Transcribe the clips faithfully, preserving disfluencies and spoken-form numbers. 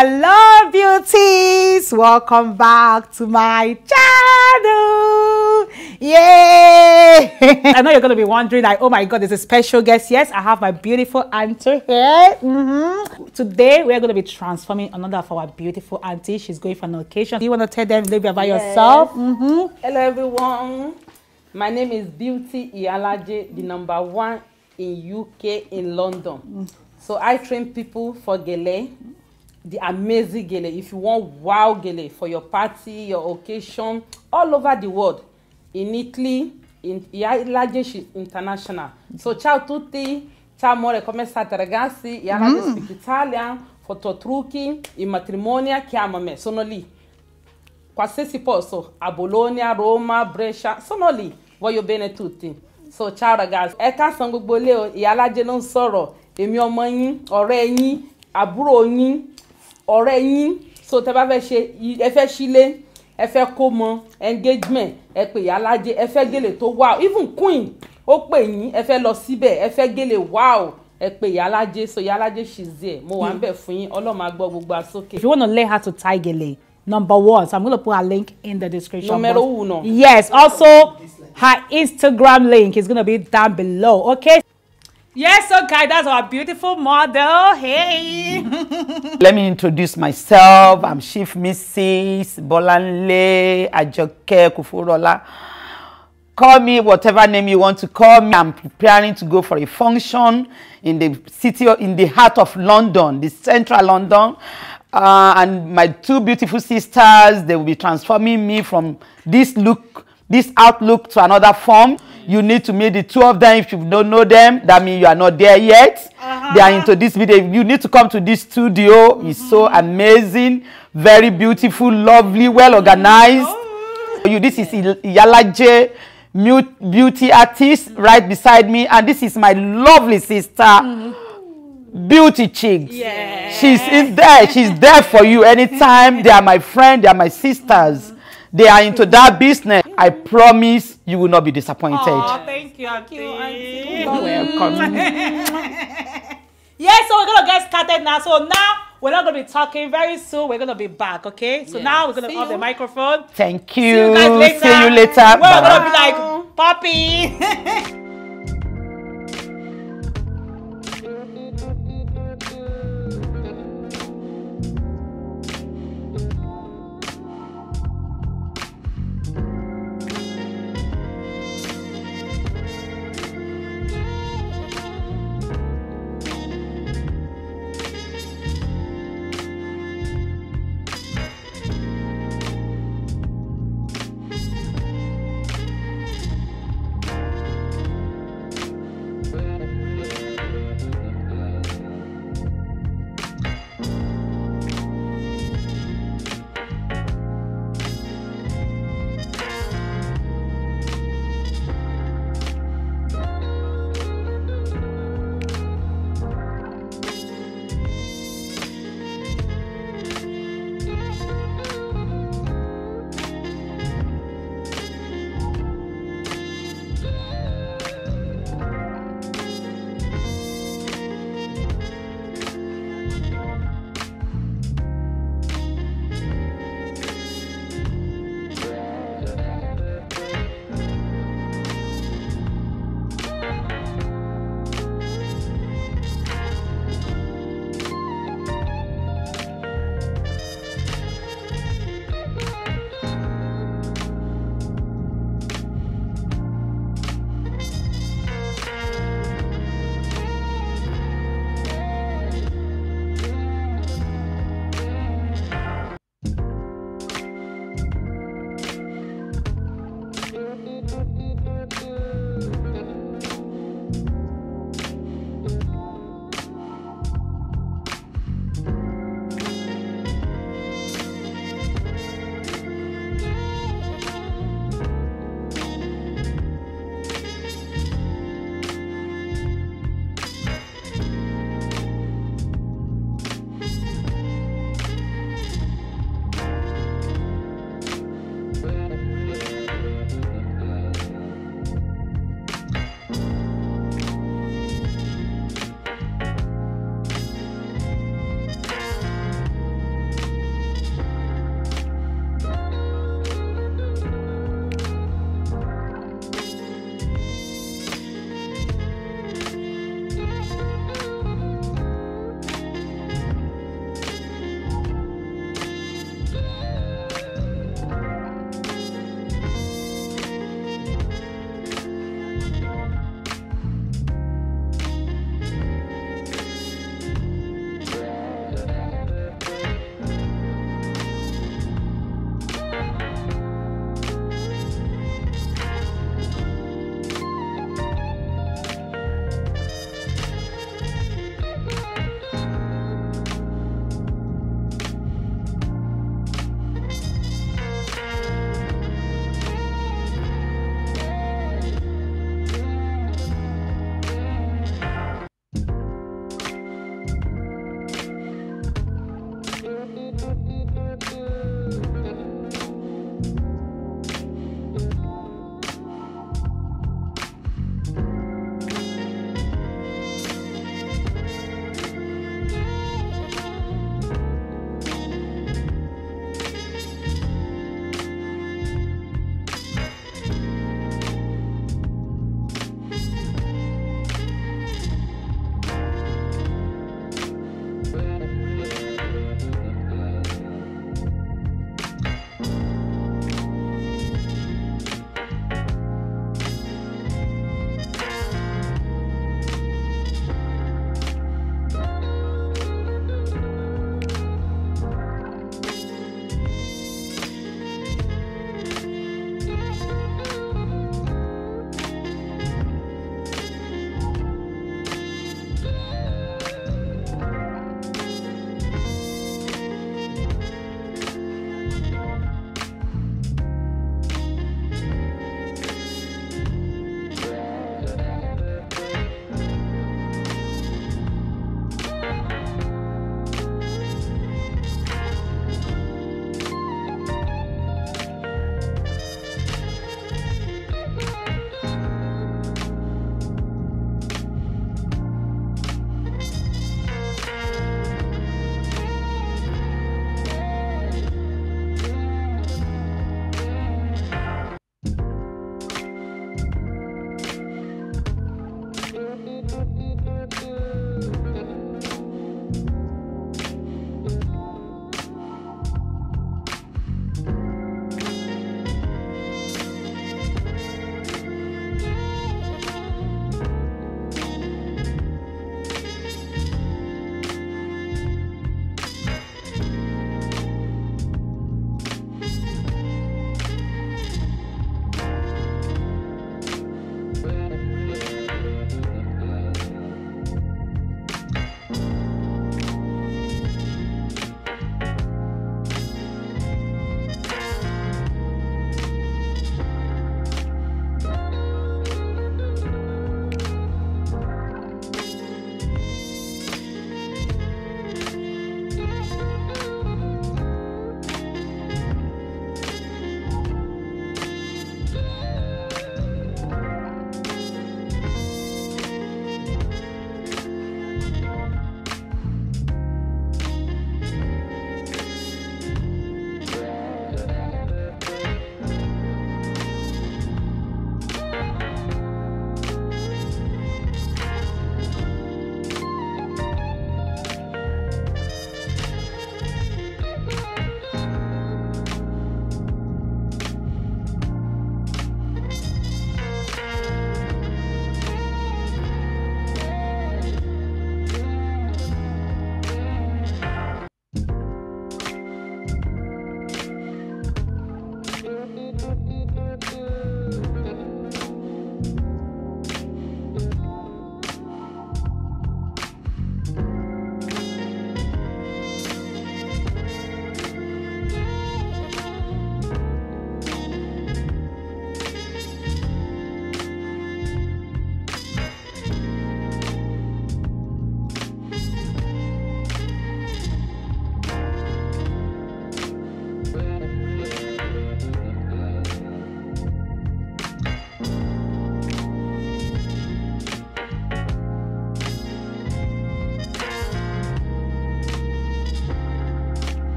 Hello beauties, welcome back to my channel. Yay! I know you're going to be wondering like, oh my god, there's a special guest. Yes, I have my beautiful auntie here. Mm-hmm. Today we're going to be transforming another of our beautiful auntie. She's going for an occasion. Do you want to tell them a little bit about yes. yourself? Mm-hmm. Hello everyone, my name is Beauty Iyalaje, the number one in U K in London. Mm. So I train people for Gele, the amazing Gele. If you want wow Gele for your party, your occasion, all over the world, in Italy, in Iyalaje, she's international. So ciao tutti, ciao amore, come state ragazzi? Iyalaje mm. speak Italian, fototrucchi, in matrimonio, chiamami, sono lì. Qualsiasi posto, a Bologna, Roma, Brescia, sono lì. Voglio bene tutti. So ciao ragazzi. Eka san gbogbo le o, Iyalaje ló ń sọ̀rọ̀. Èmi ọmọ yín, ọ̀rẹ́ yín, àbúrò yín, ọ̀rẹ́ yín. So tẹ́ bá fẹ́ ṣe, ẹ fẹ́ sílé, ẹ fẹ́ kómọ, engagement, ẹ pè Iyalaje, ẹ fẹ́ gèlè tó wow, even queen ó pè yín, ẹ fẹ́ lọ síbẹ̀, ẹ fẹ́ gèlè wow, ẹ pè Iyalaje. So Iyalaje she's there. Mo wà ńbẹ̀ fún yín, Ọlọ́run á gbọ́ gbogbo àsókè. If you want to learn how to tie gèlè, number one, so I'm going to put a link in the description. Numero uno. Yes, also her Instagram link is going to be down below, okay? Yes, okay, that's our beautiful model. Hey! Let me introduce myself. I'm Chief Missus Bolanle Ajoke Kufurola. Call me whatever name you want to call me. I'm preparing to go for a function in the city, in the heart of London, the central London. Uh, and my two beautiful sisters, they will be transforming me from this look, this outlook to another form. You need to meet the two of them. If you don't know them, that means you are not there yet. Uh-huh. They are into this video. You need to come to this studio. Mm-hmm. It's so amazing, very beautiful, lovely, well organized. Oh. You, this is Iyalaje, beauty artist, mm-hmm. right beside me, and this is my lovely sister. Mm-hmm. Beauty Chic. Yeah. She's in there. She's there for you anytime. They are my friend. They are my sisters. They are into that business. I promise you will not be disappointed. Oh, thank you, Auntie. You're welcome. Yes, so we're going to get started now. So now we're not going to be talking. Very soon we're going to be back, okay? So yeah. now we're going to off the microphone. Thank you. See you guys later. See you later. We're going to be like, Poppy.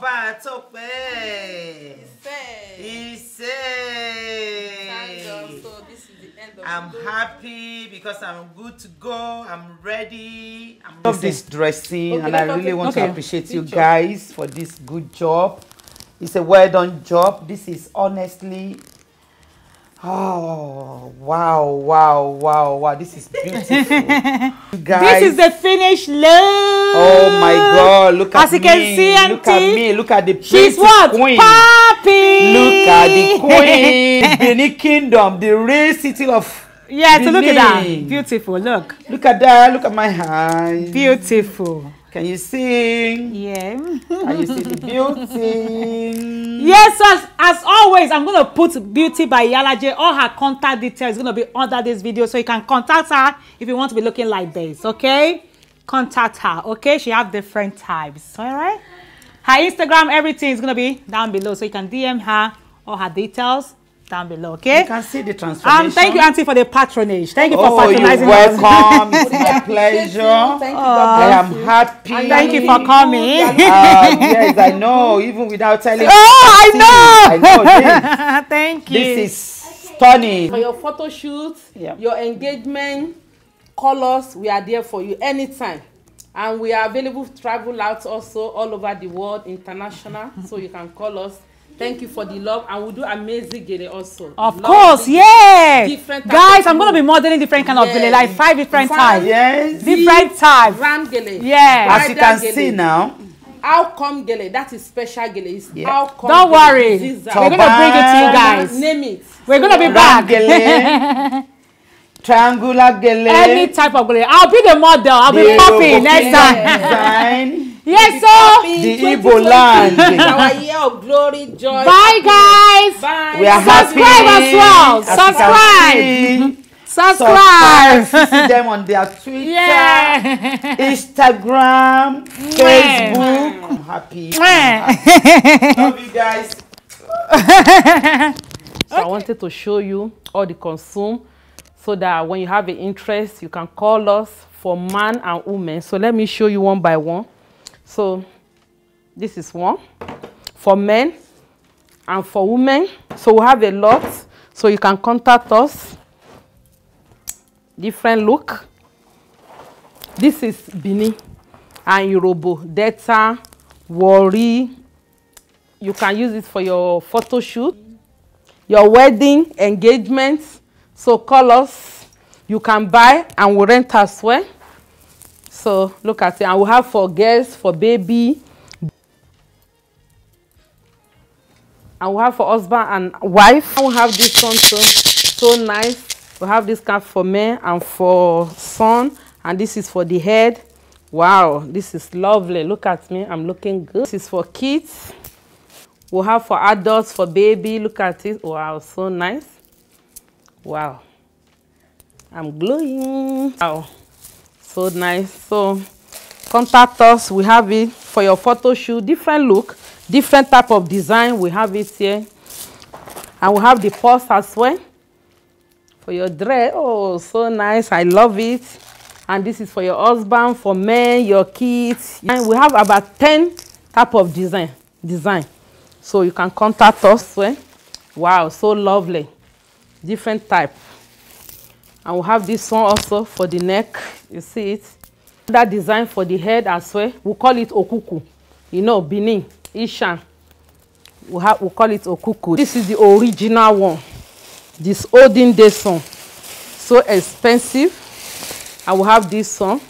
Oba Tope. He said. So this is the end of I'm the happy because I'm good to go. I'm ready. I love this dressing, okay, and I really okay. want okay. to appreciate good you job. guys for this good job. It's a well done job. This is honestly. Oh wow, wow, wow, wow. This is beautiful. You guys, this is the finished look. Oh my god, look at me. As you can see, auntie, look at me, look at the pretty She's what? queen. Poppy. Look at the queen. Benin Kingdom, the real city of Yeah, Benin. So look at that. Beautiful, look. Look at that, look at my eyes. Beautiful. Can you sing? Yeah. Can you see the beauty? Yes, as, as always, I'm going to put Beauty by Iyalaje. All her contact details is going to be under this video. So you can contact her if you want to be looking like this, okay? Contact her, okay? She has different types, all right? Her Instagram, everything is going to be down below. So you can D M her all her details down below, okay? You can see the transformation. Um, thank you, auntie, for the patronage. Thank you for oh, patronizing us. You're welcome. It's my pleasure. Thank you, uh, I am happy. And thank you for coming. uh, yes, I know. Even without telling. Oh, you, I know. I know. This, thank you. This is okay. stunning. For your photo shoot, yeah. your engagement, call us. We are there for you anytime. And we are available to travel out also all over the world, international. So you can call us. Thank you for the love, and we'll do amazing gele also. Of love course, yeah. Different guys, I'm gonna be modeling different kind yeah. of gele, like five different types. Yes. Different types. Ram gele. Yeah. As you can gele. see now. Outcome gele. That is special gele. It's yeah. outcome. Don't worry. We're gonna bring it to you guys. Name it. We're gonna be Ram back. Gele. Triangular gele. Any type of gele. I'll be the model. I'll be popping next time. Design. Yes, so the Igbo land. Our year of glory, joy. Bye, guys. Bye. We are subscribe happy. as well. Subscribe. Subscribe. See them on their Twitter, yeah. Instagram, yeah. Facebook. I'm happy. I'm happy. Love you guys. So okay. I wanted to show you all the consume, so that when you have an interest, you can call us for man and woman. So let me show you one by one. So this is one for men and for women. So we have a lot. So you can contact us. Different look. This is Benin and Yoruba, Delta, Warri. You can use it for your photo shoot, your wedding, engagement. So call us. You can buy and we rent as well. So look at it, and we have for girls, for baby, and we have for husband and wife. And we have this one too, so nice. We have this cap for men and for son, and this is for the head. Wow, this is lovely. Look at me, I'm looking good. This is for kids. We have for adults, for baby. Look at it. Wow, so nice. Wow, I'm glowing. Wow. So nice. So contact us. We have it for your photo shoot. Different look, different type of design. We have it here. And we have the purse as well for your dress. Oh, so nice. I love it. And this is for your husband, for men, your kids. And we have about ten type of design. Design. So you can contact us. Eh? Wow, so lovely. Different type. And we have this one also for the neck. You see it. That design for the head as well. We call it Okuku. You know, Benin, Ishan. We, have, we call it Okuku. This is the original one. This olden days one. So expensive. I will have this one.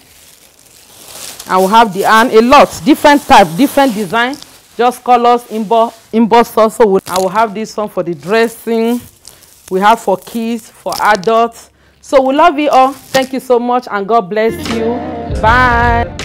I will have the hand. A lot. Different type, different design. Just colors, inbox, inbox also. I will have this one for the dressing. We have for kids, for adults. So we love you all. Thank you so much and God bless you. Bye.